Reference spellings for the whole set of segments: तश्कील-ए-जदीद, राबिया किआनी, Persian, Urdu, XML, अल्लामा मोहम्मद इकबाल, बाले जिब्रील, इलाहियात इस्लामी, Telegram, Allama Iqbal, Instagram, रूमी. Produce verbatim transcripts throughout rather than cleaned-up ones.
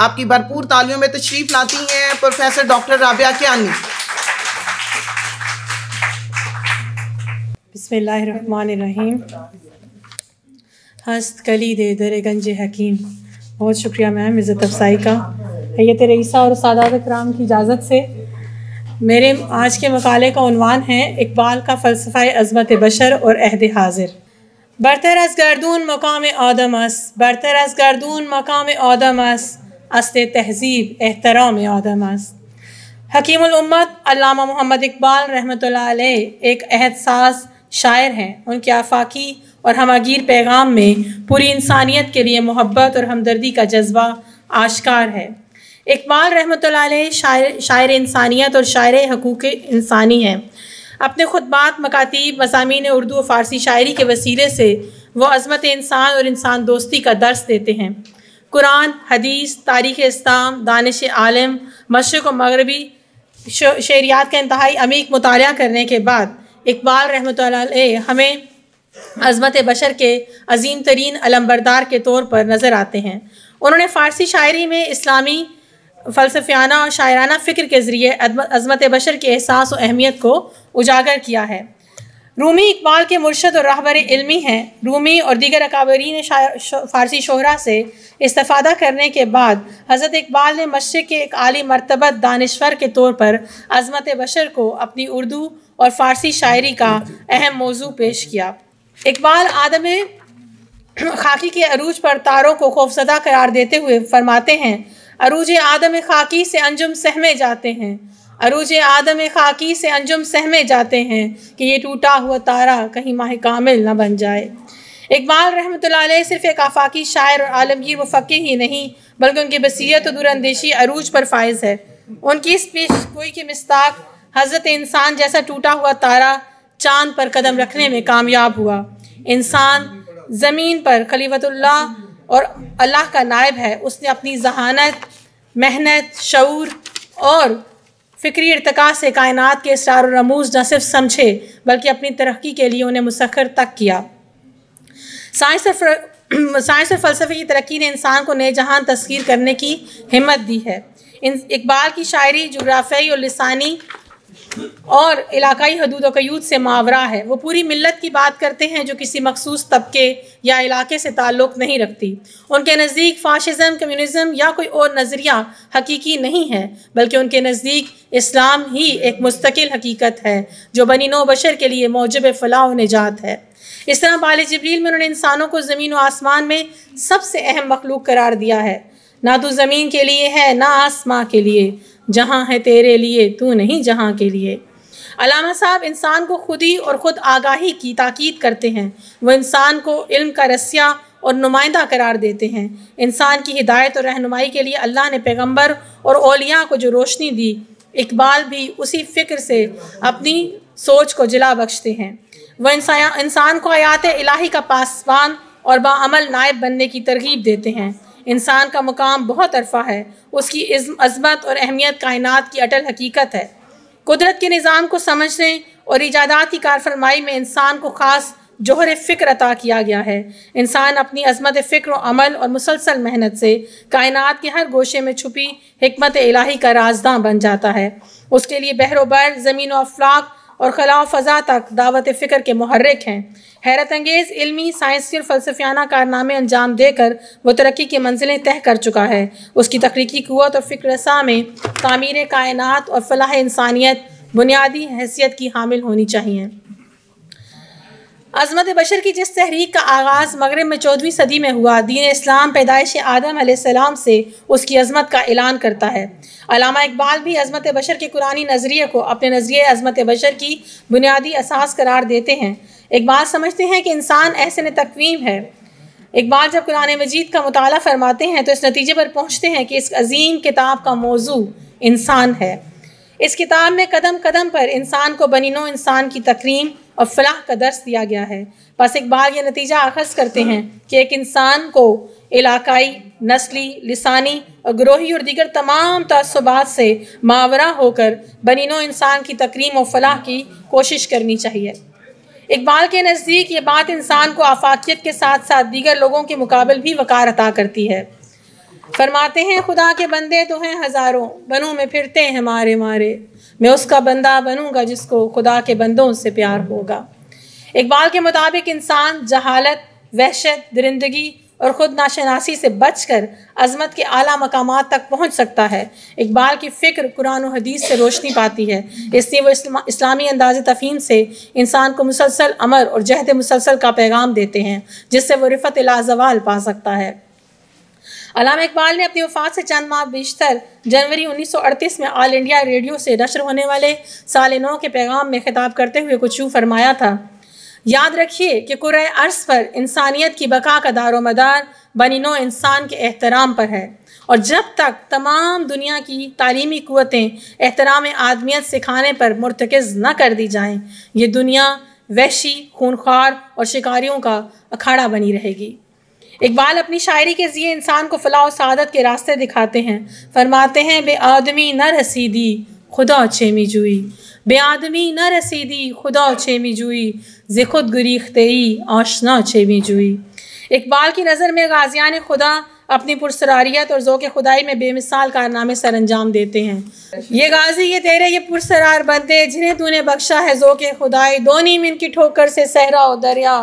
आपकी भरपूर तालियों में तशरीफ़ लाती हैं प्रोफेसर डॉक्टर राबिया किआनी। बिस्मिल्लाहिर्रहमानिर्रहीम। हस्त कली दे दरे गंज हकीम। बहुत शुक्रिया मैम इज़्ज़त अफसाई का। हैयत रईसा और सादात इकराम की इजाज़त से मेरे आज के मकाले का उन्वान है इकबाल का फ़लसफ़ा अज़मत बशर और अहद हाजिर। बरतरस गर्दून मकाम आदम अस, बरतरस गर्दून मकाम आदम अस, अस्ते तहज़ीब एहतराम आदम अस। हकीमुल उम्मत अल्लामा मोहम्मद इकबाल रहमतुल्लाह अलैह एक अहदसाज शायर हैं। उनके आफाकी और हमागीर पैगाम में पूरी इंसानियत के लिए मोहब्बत और हमदर्दी का जज्बा आश्कार है। इकबाल रहमतुल्लाह अलैह शायर शायर इंसानियत और शायर हकूक़ इंसानी हैं। अपने खुतबात, मकातीब, मज़ामीन उर्दू और फ़ारसी शायरी के वसीले से वो अज़मत इंसान और इंसान दोस्ती का दर्स देते हैं। कुरान, हदीस, तारीख़ इस्लाम, दानिश आलम, मशरक़ व मगरबी शेरियात का इंतहाई अमीक मुताला करने के बाद इकबाल रहमतुल्लाह अलैह हमें अज़मत बशर के अजीम तरीन अलमबरदार के तौर पर नज़र आते हैं। उन्होंने फ़ारसी शायरी में इस्लामी फ़लसफ़ियाना और शायराना फ़िक्र के ज़रिए अज़मत बशर के एहसास और अहमियत को उजागर किया है। रूमी इकबाल के मुर्शद और रहबर इल्मी हैं। रूमी और दीगर अकाबरीन फ़ारसी शोहरा से इस्तिफ़ादा करने के बाद हज़रत इकबाल ने मशरिक़ के एक आली मरतबत दानिश्वर के तौर पर अज़मत बशर को अपनी उर्दू और फ़ारसी शायरी का अहम मौजू पेश किया। इकबाल आदम खाकी के अरूज पर तारों को खौफजदा करार देते हुए फरमाते हैं, अरूज आदम खाकी से अंजुम सहमे जाते हैं, अरूज आदम खाकी से अंजुम सहमे जाते हैं कि ये टूटा हुआ तारा कहीं माह कामिल न बन जाए। इकबाल रहमतुल्लाह अलैह सिर्फ एक आफाकी शायर और आलमगीर मुफ़क्किर ही नहीं बल्कि उनकी बसीरत और दूरअंदेशी अरूज पर फायज़ है। उनकी इस पेशगोई की मिस्ताक हज़रत इंसान जैसा टूटा हुआ तारा चाँद पर कदम रखने में कामयाब हुआ। इंसान ज़मीन पर खलीफतुल्लाह और अल्लाह का नायब है। उसने अपनी जहानत, मेहनत, शऊर और फ़िक्री इरतका से कायनात के असरार और रमूज़ न सिर्फ समझे बल्कि अपनी तरक्की के लिए उन्हें मुसख्खर तक किया। साइंस और साइंस और फ़लसफ़े की तरक्की ने इंसान को नए जहान तस्खीर करने की हिम्मत दी है। इकबाल की शायरी जोग्राफियाई और लसानी और इलाकाई हदूद व क़यूद से मावरा है। वो पूरी मिल्लत की बात करते हैं जो किसी मखसूस तबके या इलाके से ताल्लुक़ नहीं रखती। उनके नज़दीक फ़ाशिज़म, कम्युनिज़म या कोई और नज़रिया हकीकी नहीं है बल्कि उनके नज़दीक इस्लाम ही एक मुस्तकिल हकीकत है जो बनी नौ बशर के लिए मौजब फ़लाह व निजात है। इस तरह बाले जिब्रील में उन्होंने इंसानों को ज़मीन व आसमान में सबसे अहम मखलूक करार दिया है। ना तो ज़मीन के लिए है ना आसमां के लिए, जहाँ है तेरे लिए तू नहीं जहाँ के लिए। अल्लामा साहब इंसान को खुदी और ख़ुद आगाही की ताक़ीद करते हैं। वो इंसान को इल्म का रसिया और नुमाइंदा करार देते हैं। इंसान की हिदायत और रहनुमाई के लिए अल्लाह ने पैगंबर और औलिया को जो रोशनी दी, इकबाल भी उसी फ़िक्र से अपनी सोच को जिला बख्शते हैं। वह इंसान इंसान को हयात इलाही का पासवान और बाअमल नायब बनने की तरगीब देते हैं। इंसान का मुकाम बहुत अरफा है। उसकी अज़मत और अहमियत कायनात की अटल हकीकत है। कुदरत के निज़ाम को समझने और ईजादात की कारफरमाई में इंसान को ख़ास जोहर फ़िक्र अता किया गया है। इंसान अपनी अज़मत फ़िक्र व अमल और मुसलसल मेहनत से कायनात के हर गोशे में छुपी हिकमत इलाही का राज़दां बन जाता है। उसके लिए बहरोबर, ज़मीन व अफलाक और खला फ़ज़ा तक दावत फ़िक्र के मुहर्रिक हैं। हैरत अंगेज़ इल्मी, साइंसी और फ़लसफ़ियाना कारनामे अंजाम देकर वो तरक्की की मंजिलें तय कर चुका है। उसकी तख्लीकी क़ुव्वत और फ़िक्रसा में तामीर कायनात और फ़लाह इंसानियत बुनियादी हैसियत की हामिल होनी चाहिए। अज़मत बशर की जिस तहरीक का आगाज़ मगरब में चौदहवीं सदी में हुआ, दीन इस्लाम पैदाइश आदम अलैहिस्सलाम से उसकी अज़मत का ऐलान करता है। अल्लामा इकबाल भी अज़मत बशर के कुरानी नज़रिए को अपने नज़रिए अज़मत बशर की बुनियादी असास करार देते हैं। इकबाल समझते हैं कि इंसान एहसन तकवीम है। इकबाल जब कुरान मजीद का मुताला फरमाते हैं तो इस नतीजे पर पहुँचते हैं कि इस अजीम किताब का मौजू इंसान है। इस किताब में कदम कदम पर इंसान को बनिनो इंसान की तकरीम और फलाह का दर्स दिया गया है। बस इकबाल ये नतीजा अखज़ करते हैं कि एक इंसान को इलाकाई, नस्ली, लिसानी और ग्रोही और दीगर तमाम तअस्सुबात से मावरा होकर बनिनो इंसान की तकरीम और फलाह की कोशिश करनी चाहिए। इकबाल के नज़दीक ये बात इंसान को आफाकियत के साथ साथ दीगर लोगों के मुकाबले भी वक़ार अता करती है। फरमाते हैं, खुदा के बंदे तो हैं हज़ारों, बनों में फिरते हैं मारे मारे, मैं उसका बंदा बनूंगा जिसको खुदा के बंदों से प्यार होगा। इकबाल के मुताबिक इंसान जहालत, वहशत, दरिंदगी और ख़ुद नाशनासी से बचकर अजमत के आला मकामात तक पहुँच सकता है। इकबाल की फ़िक्र कुरान और हदीस से रोशनी पाती है, इसलिए वो इस्ला, इस्लामी अंदाज तफ़हीम से इंसान को मुसलसल अमर और जहद मुसलसल का पैगाम देते हैं, जिससे वो रिफ़त लाजवाल पा सकता है। अल्लामा इकबाल ने अपनी वफ़ात से चंद माह बेशतर जनवरी उन्नीस सौ अड़तीस में ऑल इंडिया रेडियो से नशर होने वाले साल नौ के पैगाम में खिताब करते हुए कुछ यूँ फरमाया था, याद रखिए कि कुर्रे अर्ज़ पर इंसानियत की बका का दारो मदार बनिनो इंसान के एहतराम पर है, और जब तक तमाम दुनिया की तालीमी क़ुव्वतें एहतराम आदमियत सिखाने पर मुर्तकज़ न कर दी जाएँ, ये दुनिया वहशी, खूनख्वार और शिकारियों का अखाड़ा बनी रहेगी। इकबाल अपनी शायरी के ज़रिए इंसान को फलाह और सआदत के रास्ते दिखाते हैं। फरमाते हैं, बे आदमी न रसीदी खुदा चेमी जुई, बे आदमी न रसीदी खुदा चेमी जुई, जे खुद गुरीख्तेई आशना चेमी जुई। इकबाल की नज़र में गाज़ियान खुदा अपनी पुरसरारियत और ज़ोक़ खुदाई में बेमिसाल कारनामे सर अंजाम देते हैं। ये गाज़ी, ये तेरे ये पुरसरार बंदे, जिन्हें तूने बख्शा है ज़ोक़ खुदाई, दो नीम इनकी ठोकर से सहरा और दरिया,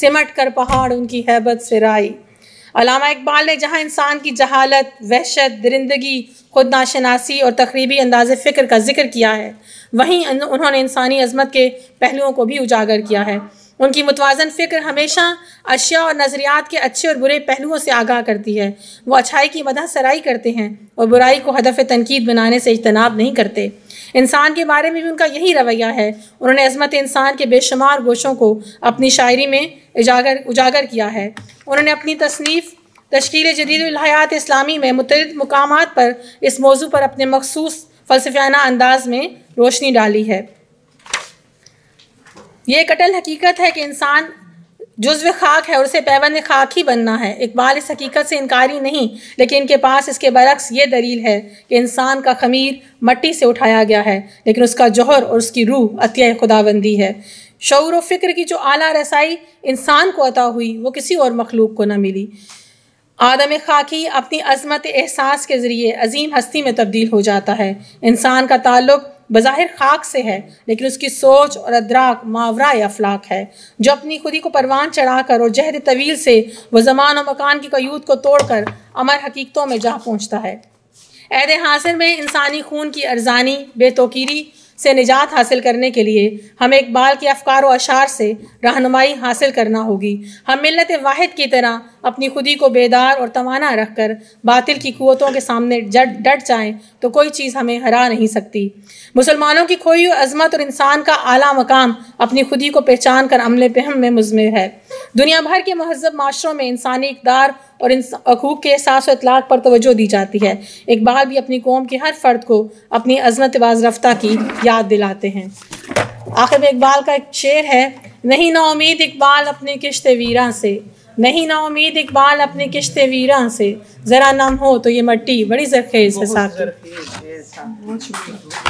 सिमट कर पहाड़ उनकी हैबत से राई। अल्लामा इकबाल ने जहाँ इंसान की जहालत, वहशत, दरिंदगी, खुद नाशनासी और तकरीबी अंदाज़ फ़िक्र का जिक्र किया है, वहीं उन्होंने इंसानी अजमत के पहलुओं को भी उजागर किया है। उनकी मुतवाज़न फ़िक्र हमेशा अशिया और नज़रियात के अच्छे और बुरे पहलुओं से आगाह करती है। वो अच्छाई की मदह सराई करते हैं और बुराई को हदफ़ तनकीद बनाने से इज्तनाब नहीं करते। इंसान के बारे में भी उनका यही रवैया है। उन्होंने अज़मत इंसान के बेशुमार गोशों को अपनी शायरी में उजागर उजागर किया है। उन्होंने अपनी तसनीफ़ तश्कील-ए-जदीद इलाहियात इस्लामी में मुतअद्दिद मुकामात पर इस मौजू पर अपने मखसूस फ़लसफ़ाना अंदाज़ में रोशनी डाली है। ये एक अटल हकीकत है कि इंसान जुज़्व खाक है और उसे पैवंद खाक ही बनना है। इकबाल इस हकीकत से इनकारी नहीं, लेकिन इनके पास इसके बरक्स ये दलील है कि इंसान का खमीर मट्टी से उठाया गया है, लेकिन उसका जौहर और उसकी रूह अतिया खुदाबंदी है। शऊर और फ़िक्र की जो आला रसाई इंसान को अता हुई, वो किसी और मखलूक को न मिली। आदम खाकी अपनी अज़मत एहसास के ज़रिए अजीम हस्ती में तब्दील हो जाता है। इंसान का ताल्लुक़ बज़ाहिर खाक से है, लेकिन उसकी सोच और अदराक मावरा अफलाक है, जो अपनी खुदी को परवान चढ़ा कर और जहद तवील से वह ज़मान और मकान की कयूद को तोड़कर अमर हकीकतों में जा पहुँचता है। ऐद हासिर में इंसानी खून की अर्जानी बेतोकीरी से निजात हासिल करने के लिए हमें इकबाल के अफकार व अशार से रहनुमाई हासिल करना होगी। हम मिल्लत वाहिद की तरह अपनी खुदी को बेदार और तवाना रख कर बातिल की कुव्वतों के सामने जट डट जाएँ तो कोई चीज़ हमें हरा नहीं सकती। मुसलमानों की खोई हुई अजमत और इंसान का आला मकाम अपनी खुदी को पहचान कर अमल पहम में मुज़मिर है। दुनिया भर के महजब माशरों में इंसानी इक़दार और हकूक़ के एहसास व इतलाक़ पर तवज्जो दी जाती है। इकबाल भी अपनी कौम के हर फ़र्द को अपनी अजमत बाज़ रफ्ता की याद दिलाते हैं। आखिर में इकबाल का एक शेर है, नहीं ना उम्मीद इकबाल अपने किश्ते वीरां से, नहीं ना उम्मीद इकबाल अपने किश्ते वीरां से, ज़रा नम हो तो ये मट्टी बड़ी ज़रखेज़ है साकी।